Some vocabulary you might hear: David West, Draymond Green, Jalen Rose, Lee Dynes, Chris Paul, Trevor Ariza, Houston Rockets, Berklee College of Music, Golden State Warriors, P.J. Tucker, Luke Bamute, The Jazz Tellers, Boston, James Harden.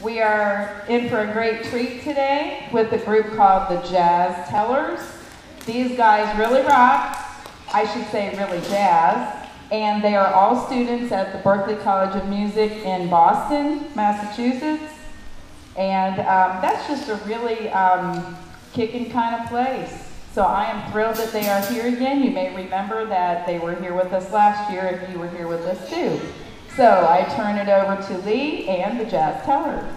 We are in for a great treat today with a group called The Jazz Tellers. These guys really rock, I should say really jazz, and they are all students at the Berklee College of Music in Boston, Massachusetts. And that's just a really kicking kind of place. So I am thrilled that they are here again. You may remember that they were here with us last year and you were here with us too. So I turn it over to Lee and the Jazz Tellers.